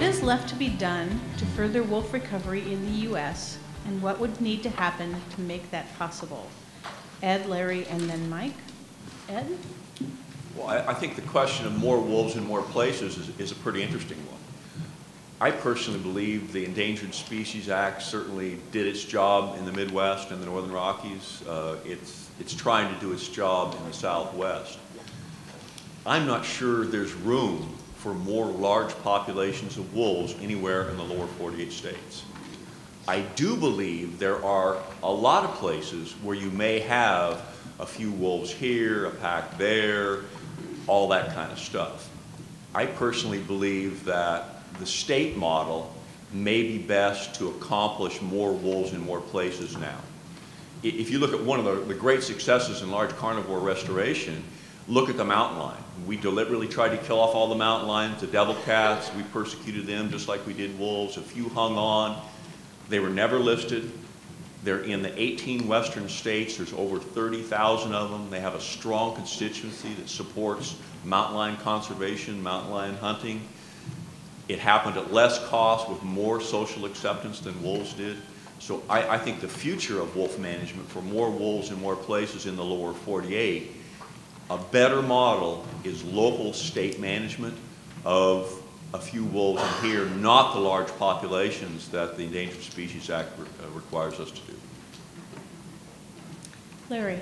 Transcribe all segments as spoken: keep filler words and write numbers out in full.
What is left to be done to further wolf recovery in the U S, and what would need to happen to make that possible? Ed, Larry, and then Mike. Ed? Well, I, I think the question of more wolves in more places is, is a pretty interesting one. I personally believe the Endangered Species Act certainly did its job in the Midwest and the Northern Rockies. Uh, it's, it's trying to do its job in the Southwest. I'm not sure there's room for more large populations of wolves anywhere in the lower forty-eight states. I do believe there are a lot of places where you may have a few wolves here, a pack there, all that kind of stuff. I personally believe that the state model may be best to accomplish more wolves in more places now. If you look at one of the, the great successes in large carnivore restoration, look at the mountain lion. We deliberately tried to kill off all the mountain lions, the devil cats. We persecuted them just like we did wolves. A few hung on. They were never listed. They're in the eighteen western states. There's over thirty thousand of them. They have a strong constituency that supports mountain lion conservation, mountain lion hunting. It happened at less cost with more social acceptance than wolves did. So I, I think the future of wolf management for more wolves in more places in the lower forty-eight, a better model is local state management of a few wolves in here, not the large populations that the Endangered Species Act re uh, requires us to do. Larry.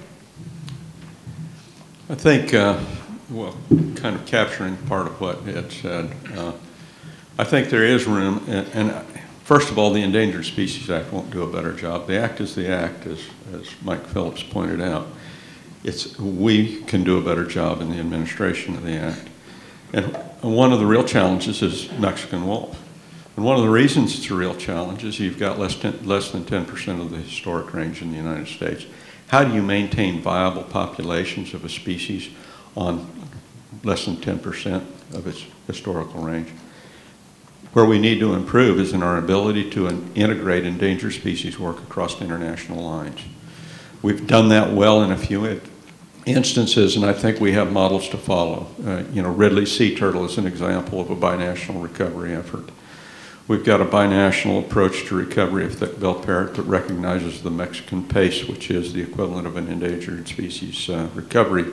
I think, uh, well, kind of capturing part of what Ed said, uh, I think there is room, and, and first of all, the Endangered Species Act won't do a better job. The act is the act, as, as Mike Phillips pointed out. It's, we can do a better job in the administration of the act. And one of the real challenges is Mexican wolf. And one of the reasons it's a real challenge is you've got less, less than ten percent of the historic range in the United States. How do you maintain viable populations of a species on less than ten percent of its historical range? Where we need to improve is in our ability to integrate endangered species work across international lines. We've done that well in a few instances, and I think we have models to follow. Uh, you know, Ridley sea turtle is an example of a binational recovery effort. We've got a binational approach to recovery of thick-billed parrot that recognizes the Mexican pace, which is the equivalent of an endangered species uh, recovery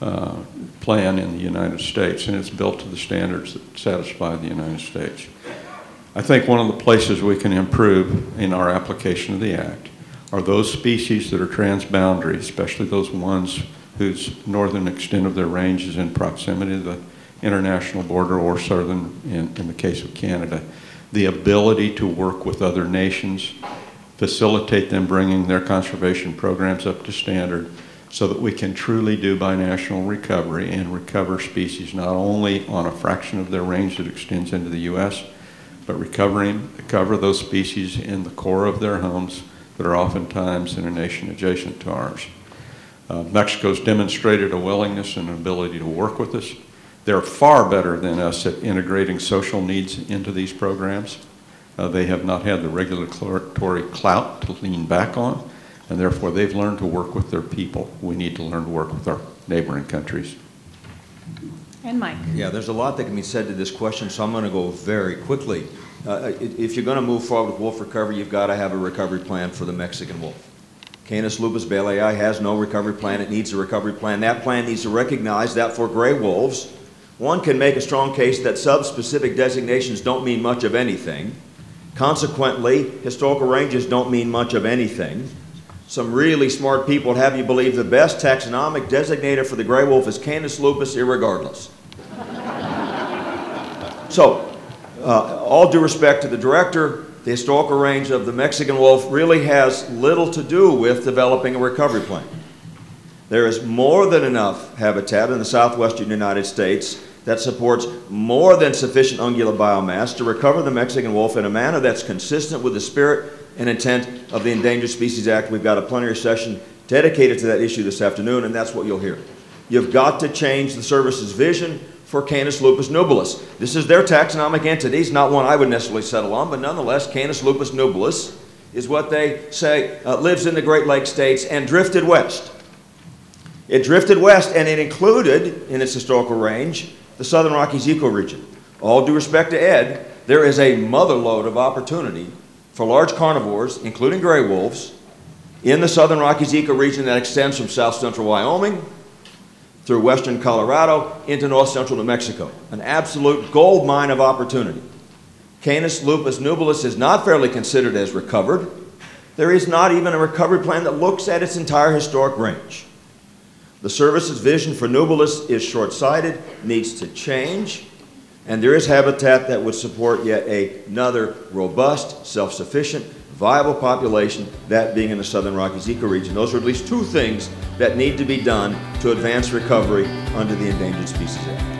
Uh, plan in the United States, and it's built to the standards that satisfy the United States. I think one of the places we can improve in our application of the Act are those species that are transboundary, especially those ones whose northern extent of their range is in proximity to the international border or southern, in, in the case of Canada. The ability to work with other nations, facilitate them bringing their conservation programs up to standard, so that we can truly do binational recovery and recover species not only on a fraction of their range that extends into the U S, but recovering, recover those species in the core of their homes that are oftentimes in a nation adjacent to ours. Uh, Mexico's demonstrated a willingness and an ability to work with us. They're far better than us at integrating social needs into these programs. Uh, they have not had the regulatory clout to lean back on, and therefore they've learned to work with their people. We need to learn to work with our neighboring countries. And Mike. Yeah, there's a lot that can be said to this question, so I'm going to go very quickly. Uh, if you're going to move forward with wolf recovery, you've got to have a recovery plan for the Mexican wolf. Canis lupus baileyi has no recovery plan. It needs a recovery plan. That plan needs to recognize that for gray wolves, one can make a strong case that subspecific designations don't mean much of anything. Consequently, historical ranges don't mean much of anything. Some really smart people would have you believe the best taxonomic designator for the gray wolf is Canis lupus irregardless. So, uh, all due respect to the director, the historical range of the Mexican wolf really has little to do with developing a recovery plan. There is more than enough habitat in the southwestern United States that supports more than sufficient ungulate biomass to recover the Mexican wolf in a manner that's consistent with the spirit and intent of the Endangered Species Act. We've got a plenary session dedicated to that issue this afternoon, and that's what you'll hear. You've got to change the service's vision for Canis lupus nubilus. This is their taxonomic entity. It's not one I would necessarily settle on, but nonetheless, Canis lupus nubilus is what they say uh, lives in the Great Lakes states and drifted west. It drifted west, and it included in its historical range the Southern Rockies ecoregion. All due respect to Ed, there is a mother load of opportunity for large carnivores, including gray wolves, in the Southern Rockies ecoregion that extends from south central Wyoming through western Colorado into north central New Mexico. An absolute gold mine of opportunity. Canis lupus nubilus is not fairly considered as recovered. There is not even a recovery plan that looks at its entire historic range. The service's vision for nubilus is short-sighted, needs to change, and there is habitat that would support yet another robust, self-sufficient, viable population, that being in the Southern Rockies ecoregion. Those are at least two things that need to be done to advance recovery under the Endangered Species Act.